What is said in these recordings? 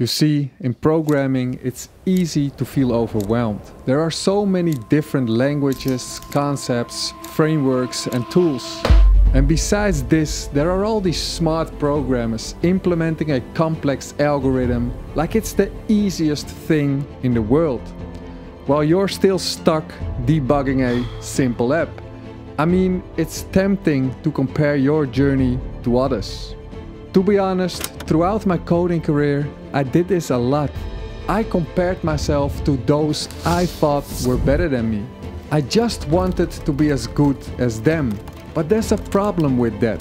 You see, in programming, it's easy to feel overwhelmed. There are so many different languages, concepts, frameworks and tools. And besides this, there are all these smart programmers implementing a complex algorithm like it's the easiest thing in the world, while you're still stuck debugging a simple app. I mean, it's tempting to compare your journey to others. To be honest, throughout my coding career, I did this a lot. I compared myself to those I thought were better than me. I just wanted to be as good as them. But there's a problem with that.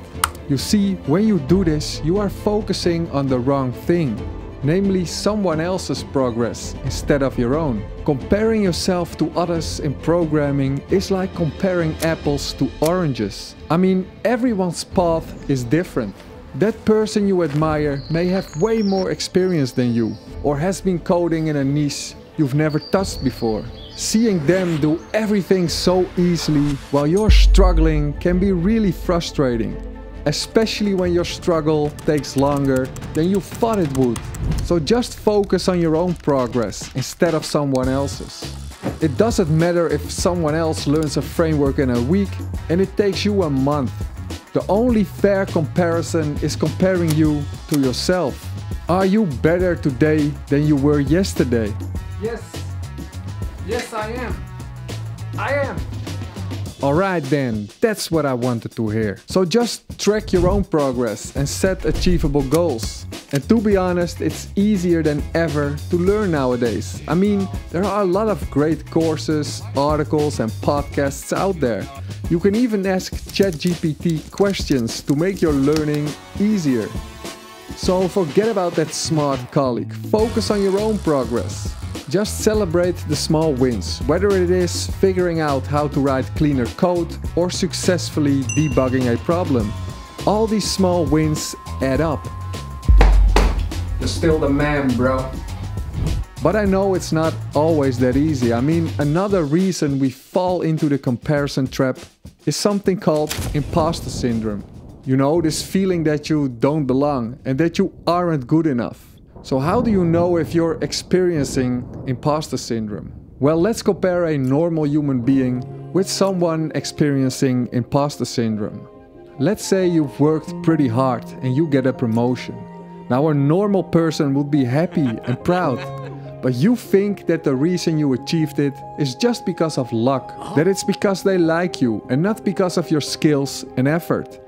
You see, when you do this, you are focusing on the wrong thing, namely someone else's progress instead of your own. Comparing yourself to others in programming is like comparing apples to oranges. I mean, everyone's path is different. That person you admire may have way more experience than you, or has been coding in a niche you've never touched before. Seeing them do everything so easily while you're struggling can be really frustrating, especially when your struggle takes longer than you thought it would. So just focus on your own progress instead of someone else's. It doesn't matter if someone else learns a framework in a week and it takes you a month. The only fair comparison is comparing you to yourself. Are you better today than you were yesterday? Yes. Yes, I am. I am. Alright then, that's what I wanted to hear. So just track your own progress and set achievable goals. And to be honest, it's easier than ever to learn nowadays. I mean, there are a lot of great courses, articles and podcasts out there. You can even ask ChatGPT questions to make your learning easier. So forget about that smart colleague. Focus on your own progress. Just celebrate the small wins, whether it is figuring out how to write cleaner code or successfully debugging a problem. All these small wins add up. You're still the man, bro. But I know it's not always that easy. I mean, another reason we fall into the comparison trap is something called imposter syndrome. You know, this feeling that you don't belong and that you aren't good enough. So how do you know if you're experiencing imposter syndrome? Well, let's compare a normal human being with someone experiencing imposter syndrome. Let's say you've worked pretty hard and you get a promotion. Now a normal person would be happy and proud, but you think that the reason you achieved it is just because of luck, that it's because they like you and not because of your skills and effort.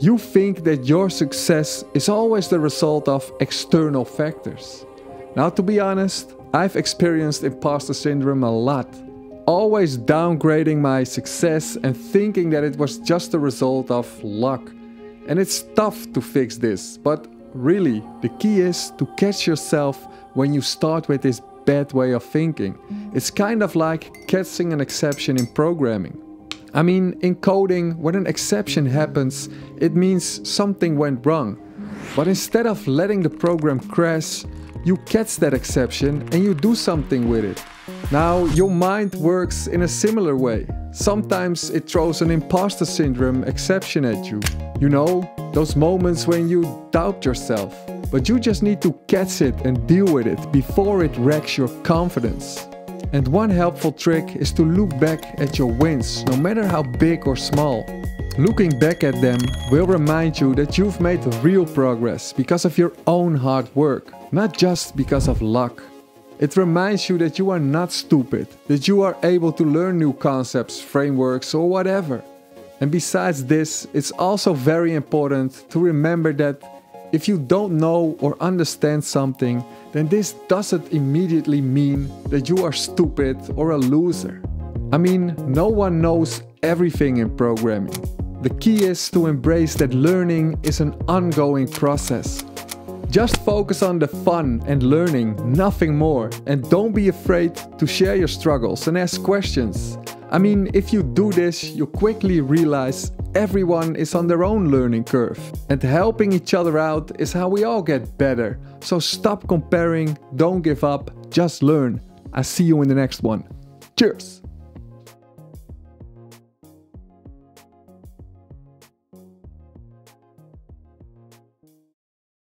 You think that your success is always the result of external factors. Now, to be honest, I've experienced imposter syndrome a lot. Always downgrading my success and thinking that it was just the result of luck. And it's tough to fix this, but really, the key is to catch yourself when you start with this bad way of thinking. It's kind of like catching an exception in programming. I mean, in coding, when an exception happens, it means something went wrong. But instead of letting the program crash, you catch that exception and you do something with it. Now, your mind works in a similar way. Sometimes it throws an imposter syndrome exception at you. You know, those moments when you doubt yourself. But you just need to catch it and deal with it before it wrecks your confidence. And one helpful trick is to look back at your wins, no matter how big or small. Looking back at them will remind you that you've made real progress because of your own hard work, not just because of luck. It reminds you that you are not stupid, that you are able to learn new concepts, frameworks or whatever. And besides this, it's also very important to remember that if you don't know or understand something, then this doesn't immediately mean that you are stupid or a loser. I mean, no one knows everything in programming. The key is to embrace that learning is an ongoing process. Just focus on the fun and learning, nothing more. And don't be afraid to share your struggles and ask questions. I mean, if you do this, you quickly realize everyone is on their own learning curve. And helping each other out is how we all get better. So stop comparing, don't give up, just learn. I see you in the next one. Cheers!